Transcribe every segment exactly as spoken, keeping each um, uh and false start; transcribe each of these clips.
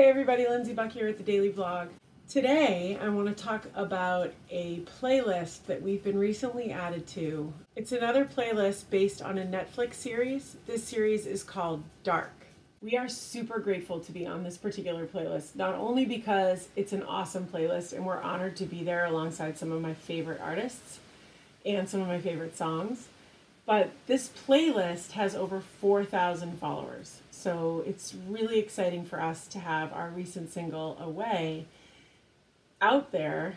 Hey everybody, Lindsey Buck here at The Daily Vlog. Today I want to talk about a playlist that we've been recently added to. It's another playlist based on a Netflix series. This series is called Dark. We are super grateful to be on this particular playlist, not only because it's an awesome playlist and we're honored to be there alongside some of my favorite artists and some of my favorite songs, but this playlist has over four thousand followers. So it's really exciting for us to have our recent single, Away, out there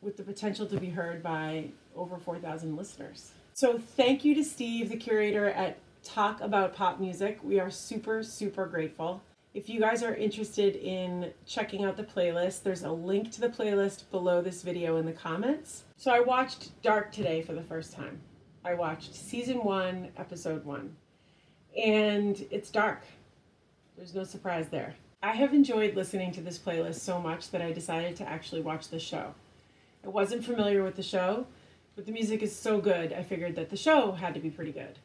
with the potential to be heard by over four thousand listeners. So thank you to Steve, the curator at Talk About Pop Music. We are super, super grateful. If you guys are interested in checking out the playlist, there's a link to the playlist below this video in the comments. So I watched Dark today for the first time. I watched season one, episode one, and it's dark. There's no surprise there. I have enjoyed listening to this playlist so much that I decided to actually watch the show. I wasn't familiar with the show, but the music is so good, I figured that the show had to be pretty good.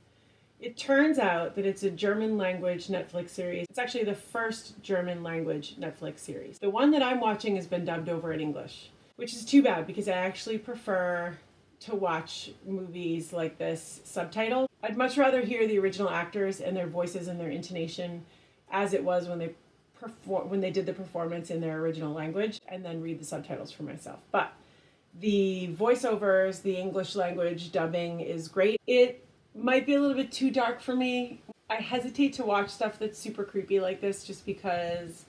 It turns out that it's a German language Netflix series. It's actually the first German language Netflix series. The one that I'm watching has been dubbed over in English, which is too bad because I actually prefer to watch movies like this subtitled. I'd much rather hear the original actors and their voices and their intonation as it was when they perform when they did the performance in their original language, and then read the subtitles for myself. But the voiceovers, the English language dubbing is great. It might be a little bit too dark for me. I hesitate to watch stuff that's super creepy like this just because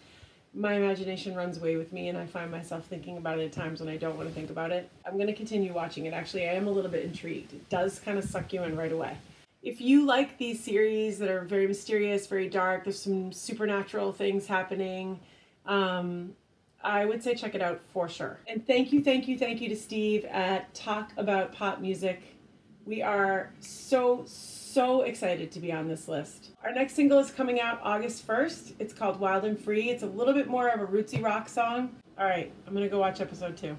my imagination runs away with me and I find myself thinking about it at times when I don't want to think about it. I'm going to continue watching it. Actually, I am a little bit intrigued. It does kind of suck you in right away. If you like these series that are very mysterious, very dark, there's some supernatural things happening, um, I would say check it out for sure. And thank you, thank you, thank you to Steve at Talk About Pop Music. We are so, so excited to be on this list. Our next single is coming out August first. It's called Wild and Free. It's a little bit more of a rootsy rock song. All right, I'm gonna go watch episode two.